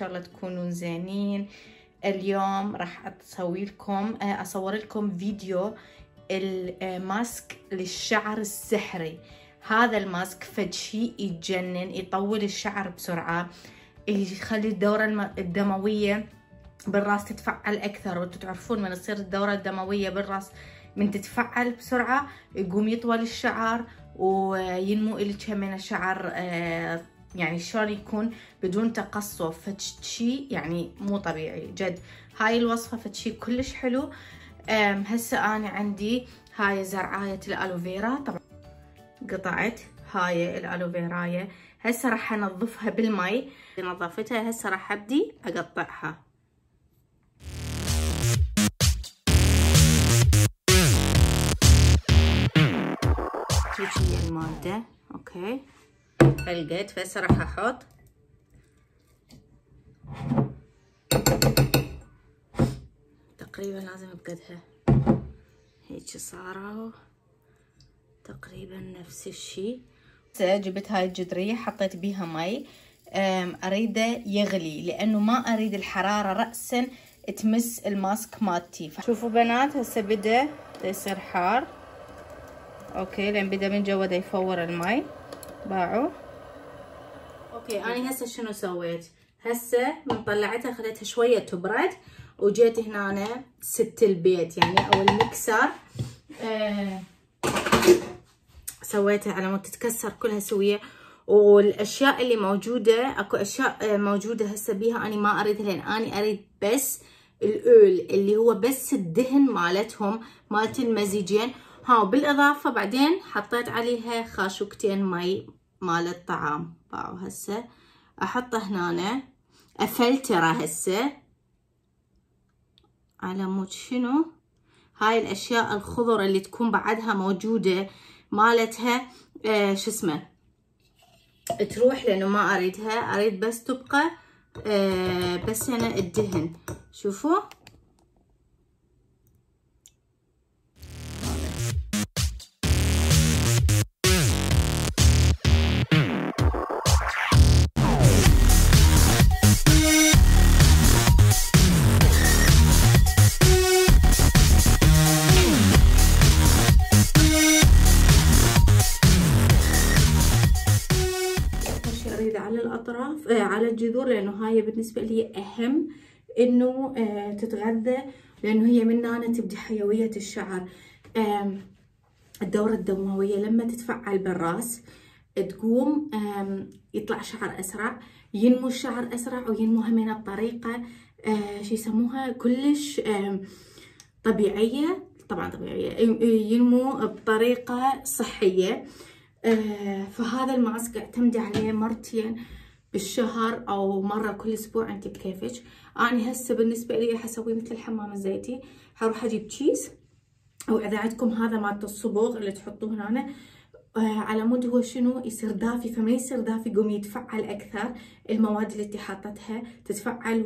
شاء الله تكونوا زينين. اليوم راح اصور لكم فيديو الماسك للشعر السحري. هذا الماسك فد شيء يتجنن، يطول الشعر بسرعة، يخلي الدورة الدموية بالراس تتفعل اكثر، وانتم تعرفون من تصير الدورة الدموية بالراس من تتفعل بسرعة يقوم يطول الشعر وينمو الك من الشعر، يعني شلون يكون بدون تقصف. فتشي يعني مو طبيعي جد. هاي الوصفة فتشي كلش حلو. هسه انا عندي هاي زرعاية الالوفيرا، طبعا قطعت هاي الالوفيراية، هسه راح انظفها بالماي. نظافتها هسه راح ابدي اقطعها. هي المادة اوكي القيت، فهسه راح احط تقريبا لازم ابقدها هيك صاروا تقريبا نفس الشيء. جبت هاي الجدرية حطيت بيها مي، اريده يغلي لانه ما اريد الحرارة رأسا تمس الماسك مالتي. شوفوا بنات هسه بدا يصير حار اوكي، لان بدا من جوا يفور المي باعوا. اوكي انا هسه شنو سويت؟ هسه من طلعتها خليتها شويه تبرد، وجيت هنا أنا ست البيت يعني او المكسر، سويتها على ما تتكسر كلها سويه. والاشياء اللي موجوده اكو اشياء موجوده هسه بيها انا ما اريدها، لان انا اريد بس الاول اللي هو بس الدهن مالتهم مالت المزيجين. وبالاضافه بعدين حطيت عليها خاشوقتين مي مال الطعام باعوا. هسه احطه هنا افلتره هسه على مود شنو هاي الاشياء الخضر اللي تكون بعدها موجوده مالتها شو اسمه تروح، لانه ما اريدها، اريد بس تبقى بس انا الدهن. شوفوا على الجذور، لانه هاي بالنسبه لي اهم انه تتغذى، لانه هي من هنا تبدي حيويه الشعر. الدوره الدمويه لما تتفعل بالراس تقوم يطلع شعر اسرع، ينمو الشعر اسرع، وينمو همينه بطريقه شو يسموها كلش طبيعيه، طبعا طبيعيه، ينمو بطريقه صحيه. فهذا الماسك اعتمدي عليه مرتين بالشهر او مره كل اسبوع، انت بكيفك. انا هسه بالنسبه لي حسوي مثل الحمام الزيتي، حروح اجيب تشيز، او اذا عندكم هذا مال الصبغ اللي تحطوه هنا على مود هو شنو يصير دافي، فما يصير دافي قوم يتفعل اكثر، المواد اللي انت حاطتها تتفعل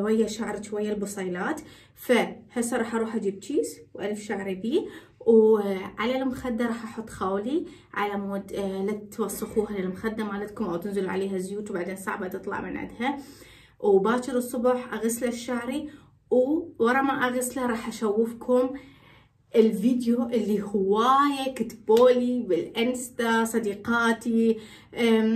ويا شعرك ويا البصيلات. فهسه راح اروح اجيب تشيز والف شعري بيه، وعلى المخده راح احط خاولي على مود لا توسخوها للمخده مالتكم او تنزل عليها زيوت وبعدين صعبه تطلع من عندها. وباكر الصبح اغسله شعري، وورا ما اغسله راح اشوفكم الفيديو اللي هوايه كتبولي بالانستا صديقاتي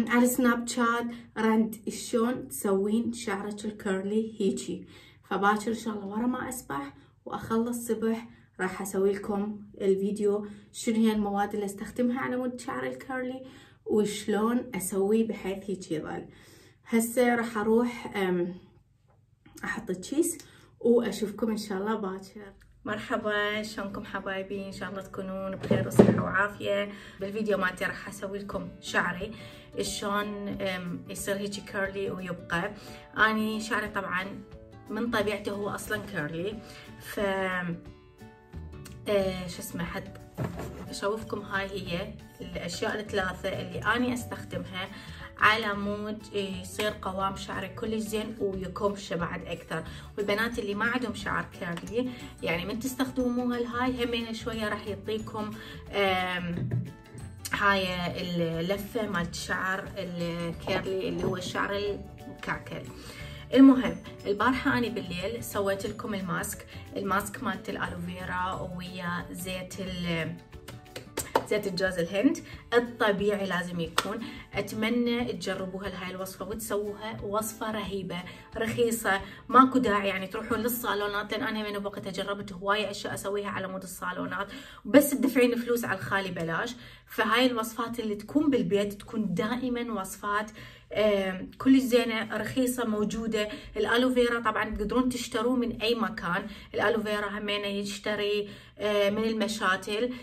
على سناب شات رند شلون تسوين شعرك الكيرلي هيجي. فباكر ان شاء الله ورا ما اسبح واخلص صبح راح اسوي لكم الفيديو شنو هي المواد اللي استخدمها على مود شعر الكيرلي، وشلون اسوي بحيث هيك يظل. هسه راح اروح احط تشيز واشوفكم ان شاء الله باكر. مرحبا، شلونكم حبايبي؟ ان شاء الله تكونون بخير وصحه وعافيه. بالفيديو مالتي راح اسوي لكم شعري شلون يصير هيك كيرلي ويبقى. اني شعري طبعا من طبيعته هو اصلا كيرلي، ف شو اسمه حد اشوفكم. هاي هي الاشياء الثلاثه اللي اني استخدمها على مود يصير قوام شعري كلش زين ويكمش بعد اكثر. والبنات اللي ما عندهم شعر كيرلي يعني من تستخدموها الهاي همينه شويه راح يعطيكم هاي اللفه مالت الشعر الكيرلي اللي هو الشعر المكعكل. المهم البارحه انا بالليل سويت لكم الماسك مالت الالوفيرا ويا زيت الجوز الهند الطبيعي لازم يكون. اتمنى تجربوها لهاي الوصفه وتسووها، وصفه رهيبه رخيصه، ماكو داعي يعني تروحون للصالونات، لان انا من وقتها جربت هوايه اشياء اسويها على مود الصالونات بس تدفعين فلوس على الخالي بلاش. فهاي الوصفات اللي تكون بالبيت تكون دائما وصفات كلش زينه رخيصه موجوده. الالوفيرا طبعا تقدرون تشتروه من اي مكان، الالوفيرا همينه يشتري من المشاتل،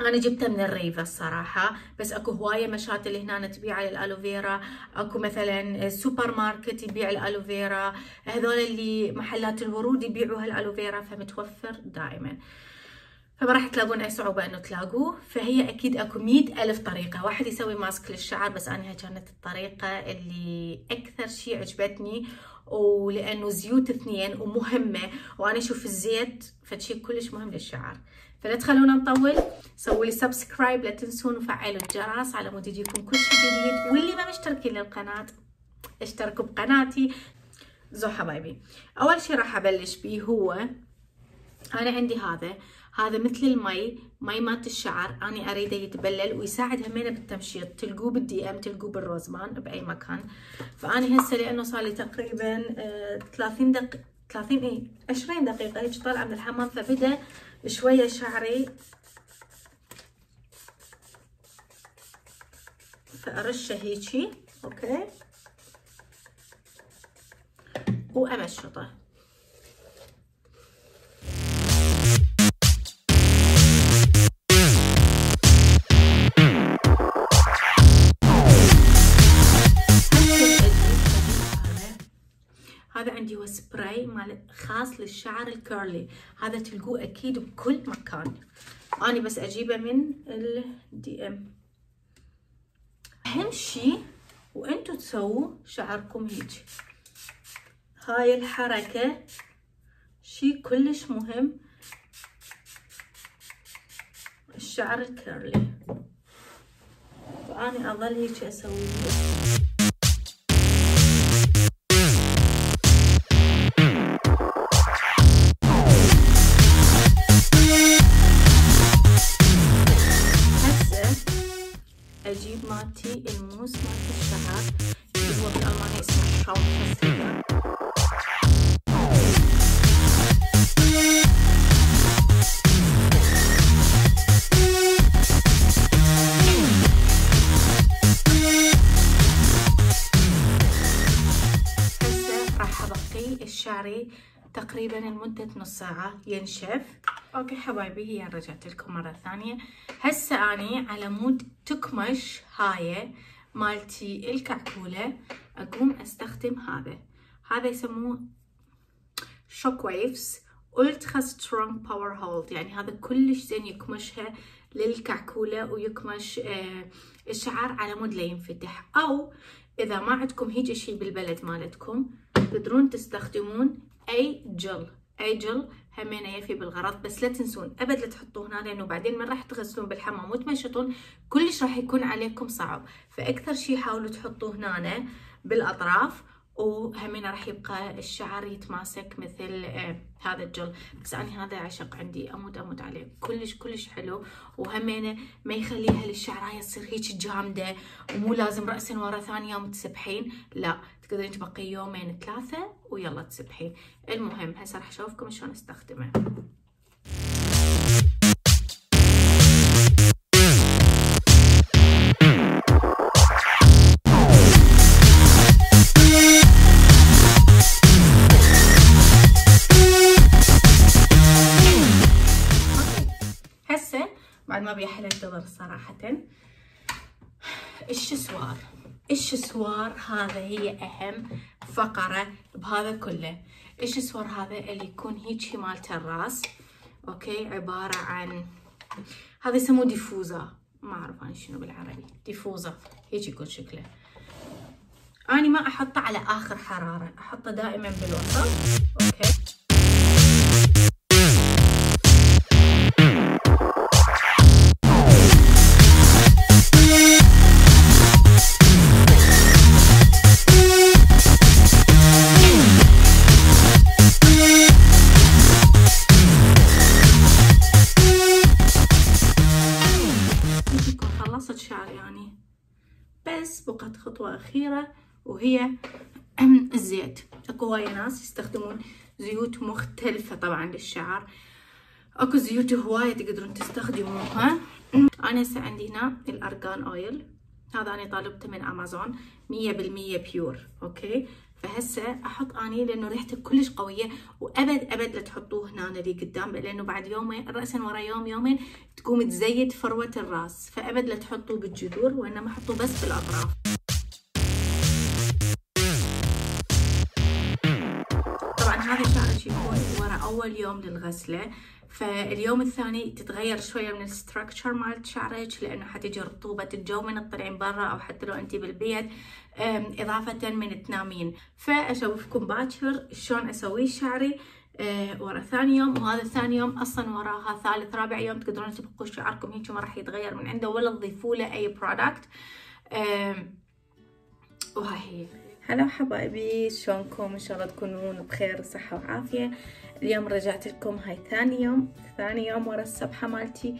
انا جبتها من الريفة الصراحه، بس اكو هوايه مشاتل هنا تبيع الالوفيرا، اكو مثلا سوبر ماركت يبيع الالوفيرا، هذول اللي محلات الورود يبيعوا هالالوفيرا، فمتوفر دائما، فما راح تلاقون اي صعوبه انه تلاقوه. فهي اكيد اكو 100,000 طريقه واحد يسوي ماسك للشعر، بس انا كانت الطريقه اللي اكثر شيء عجبتني، ولانه زيوت اثنين ومهمه، وانا اشوف الزيت فشي كلش مهم للشعر. فلا تخلونا نطول، سووا لي سبسكرايب لا تنسون، وفعلوا الجرس على مود يجيكم كل شيء جديد، واللي ما مشتركين للقناه اشتركوا بقناتي. زو حبايبي، اول شيء راح ابلش بيه هو انا عندي هذا مثل مي مات الشعر، انا اريده يتبلل ويساعد همينه بالتمشيط، تلقوه بالدي ام، تلقوه بالروزمان باي مكان. فانا هسه لانه صار لي تقريبا 20 دقيقه هيك طالعه من الحمام، فبدا شويه شعري، فارشه هيجي اوكي وامشطه. هذا عندي هو سبراي مال خاص للشعر الكيرلي، هذا تلقوه اكيد بكل مكان، انا بس اجيبه من الدي ام. اهم شيء وانتم تسووا شعركم هيك، هاي الحركه شيء كلش مهم الشعر الكيرلي، فانا اظل هيك اسويه. اجيب مالتي الموس مالت الشعر اللي هو بالالماني اسمه شوكوايف فيلر، هسه راح ابقي الشعري تقريبا لمدة نص ساعة ينشف. اوكي حبايبي، هي رجعت لكم مرة ثانية. هسه اني على مود تكمش هاي مالتي الكعكولة، اقوم استخدم هذا يسموه Shockwaves Ultra Strong Power Hold، يعني هذا كلش زين يكمشها للكعكولة ويكمش الشعر على مود لا ينفتح، او اذا ما عندكم هيج شيء بالبلد مالتكم تقدرون تستخدمون اي جل همين يفي بالغرض، بس لا تنسون ابد لا تحطوه هنا، لانه بعدين من راح تغسلون بالحمام وتمشطون كلش راح يكون عليكم صعب، فاكثر شيء حاولوا تحطوه هنا بالاطراف، وهمين راح يبقى الشعر يتماسك مثل هذا الجل. بس انا هذا عشق عندي، اموت عليه، كلش حلو، وهمين ما يخليها للشعرايه تصير هيك جامده، ومو لازم راسا ورا ثاني يوم تسبحين، لا تقدرين تبقي يومين ثلاثه ويلا تسبحين. المهم هسه راح اشوفكم شلون استخدمه. بعد ما ابي احل الدور صراحه، الشسوار هذا هي اهم فقره بهذا كله. الشسوار هذا اللي يكون هيجي مالته الراس اوكي، عباره عن هذا يسموه ديفوزر، ما اعرف انا شنو بالعربي، ديفوزر هيجي يكون شكله. انا ما احطه على اخر حراره، احطه دائما بالوسط اوكي. خطوة أخيرة وهي الزيت. اكو هواية ناس يستخدمون زيوت مختلفة طبعا للشعر، اكو زيوت هواية تقدرون تستخدموها. انا هسه عندي هنا الارجان اويل، هذا انا طالبته من امازون 100% بيور. اوكي، فهسه احط اني لانه ريحته كلش قويه، وابد ابد لا تحطوه هنا اللي قدام، لانه بعد يومين راسا ورا يوم يومين تقوم تزيد فروه الراس، فابد لا تحطوه بالجذور وانما حطوه بس بالاطراف. طبعا هذا الشعر يكون ورا اول يوم للغسله، فاليوم الثاني تتغير شويه من الستركتشر مالت شعرك، لانه حتجي رطوبه الجو من تطلعين برا او حتى لو انتي بالبيت، اضافه من تنامين. فاشوفكم باكر شلون اسوي شعري ورا ثاني يوم، وهذا ثاني يوم اصلا وراها ثالث رابع يوم تقدرون تبقوا شعركم هيك ما راح يتغير من عنده ولا تضيفوا له اي برودكت. وها هي. هلا حبايبي، شلونكم؟ ان شاء الله تكونون بخير وصحه وعافيه. اليوم رجعت لكم، هاي ثاني يوم ورا السبحه مالتي.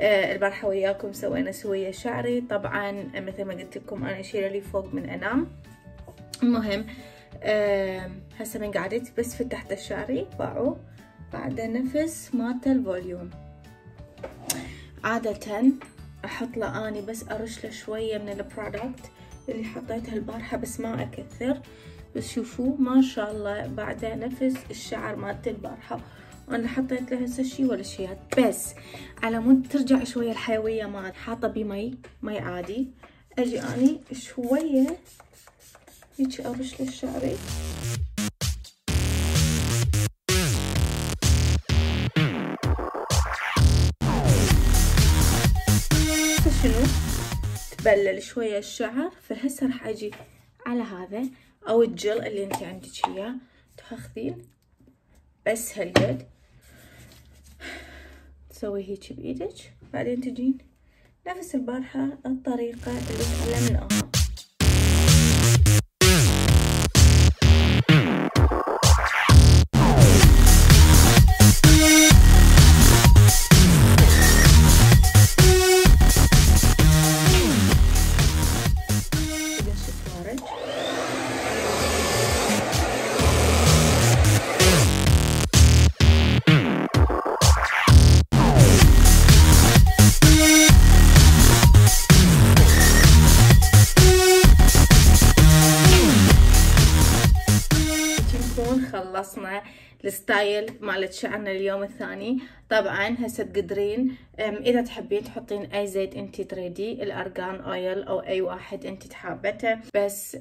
البارحه وياكم سوينا سويه شعري، طبعا مثل ما قلت لكم انا اشيله لي فوق من انام. المهم هسه من قعدت بس فتحت الشعري باعو بعد نفس مالت الفوليوم. عاده احط له اني بس ارش له شويه من البرودكت اللي حطيتها البارحه بس ما اكثر، بس شوفوا ما شاء الله بعده نفس الشعر مالت البارحه. وانا حطيت له هسه شي ولا شيء، بس على مود ترجع شويه الحيويه مال حاطه بمي مي عادي، اجي اني شويه هيك ارش للشعري. شنو تبلل شويه الشعر، فهسه راح اجي على هذا او الجل اللي انت عندك اياه، تاخذين بس هالقد تسوي هيك بايدك، بعدين تجين نفس البارحه الطريقه اللي تعلمناها. خلصنا الستايل مالت شعرنا اليوم الثاني. طبعا هسه تقدرين اذا تحبين تحطين اي زيت انتي تريدي، الارجان اويل او اي واحد انتي تحابته، بس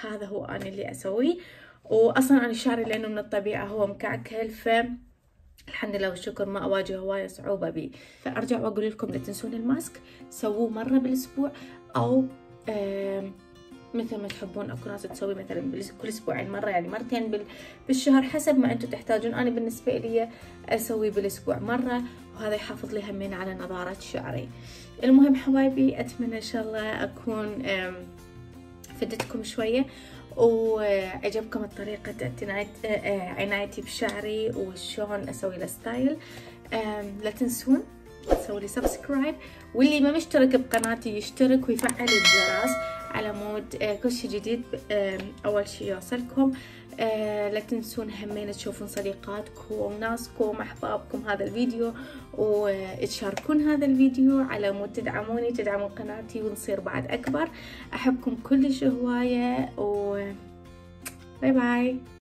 هذا هو انا اللي اسويه. واصلا انا شعري لانه من الطبيعه هو مكعكل، ف الحمد لله والشكر ما اواجه هوايه صعوبه بيه. فارجع واقول لكم لا تنسون الماسك، سووه مره بالاسبوع او مثل ما تحبون. اكو ناس تسوي مثلا كل اسبوعين مره، يعني مرتين بالشهر حسب ما انتم تحتاجون. انا بالنسبه لي اسوي بالاسبوع مره، وهذا يحافظ لي همين على نضاره شعري. المهم حبايبي، اتمنى ان شاء الله اكون فدتكم شويه وعجبكم طريقه عنايتي بشعري وشلون اسوي له ستايل. لا تنسون تسوي لي سبسكرايب، واللي ما مشترك بقناتي يشترك ويفعل الجرس على مود كل شي جديد اول شي يوصلكم. لا تنسون همين تشوفون صديقاتكم، ناسكم، احبابكم هذا الفيديو، وتشاركون هذا الفيديو على مود تدعموني، تدعمون قناتي ونصير بعد اكبر. احبكم كلش هوايه، و باي باي.